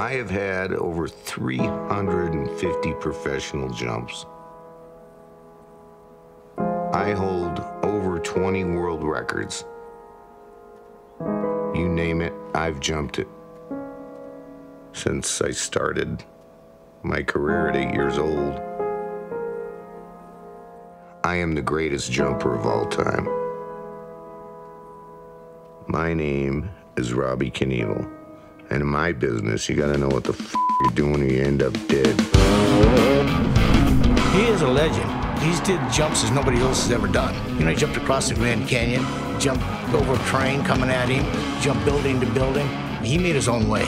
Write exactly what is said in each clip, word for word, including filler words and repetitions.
I have had over three hundred fifty professional jumps. I hold over twenty world records. You name it, I've jumped it. Since I started my career at eight years old, I am the greatest jumper of all time. My name is Robbie Knievel. And in my business, you gotta know what the f you're doing or you end up dead. He is a legend. He's did jumps as nobody else has ever done. You know, he jumped across the Grand Canyon, jumped over a train coming at him, jumped building to building. He made his own way.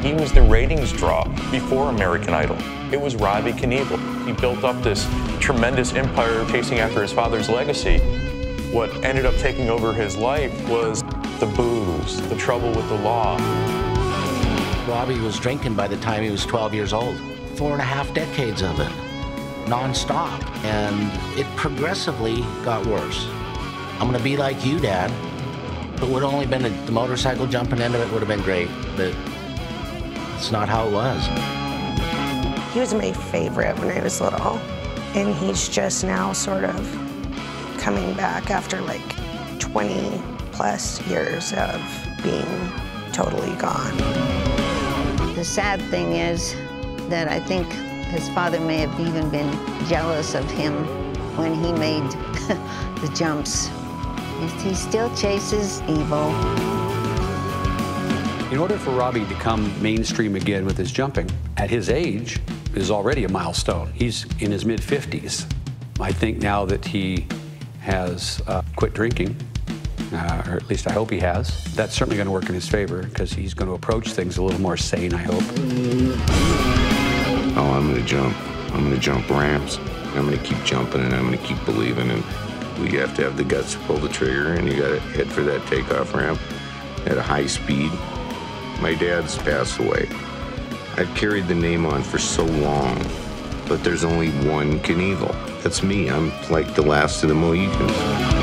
He was the ratings draw before American Idol. It was Robbie Knievel. He built up this tremendous empire chasing after his father's legacy. What ended up taking over his life was the booze, the trouble with the law. Robbie was drinking by the time he was twelve years old. Four and a half decades of it, nonstop, and it progressively got worse. I'm gonna be like you, Dad. It would have only been a, the motorcycle jumping end of it would have been great, but it's not how it was. He was my favorite when I was little, and he's just now sort of coming back after like twenty plus years of being totally gone. The sad thing is that I think his father may have even been jealous of him when he made the jumps. He still chases evil. In order for Robbie to come mainstream again with his jumping, at his age, is already a milestone. He's in his mid fifties. I think now that he has uh, quit drinking, uh, or at least I hope he has, that's certainly going to work in his favor because he's going to approach things a little more sane, I hope. Oh, I'm gonna jump. I'm gonna jump ramps. I'm gonna keep jumping and I'm gonna keep believing. And we have to have the guts to pull the trigger and you gotta head for that takeoff ramp at a high speed. My dad's passed away. I've carried the name on for so long, but there's only one Knievel. That's me. I'm like the last of the Mohicans.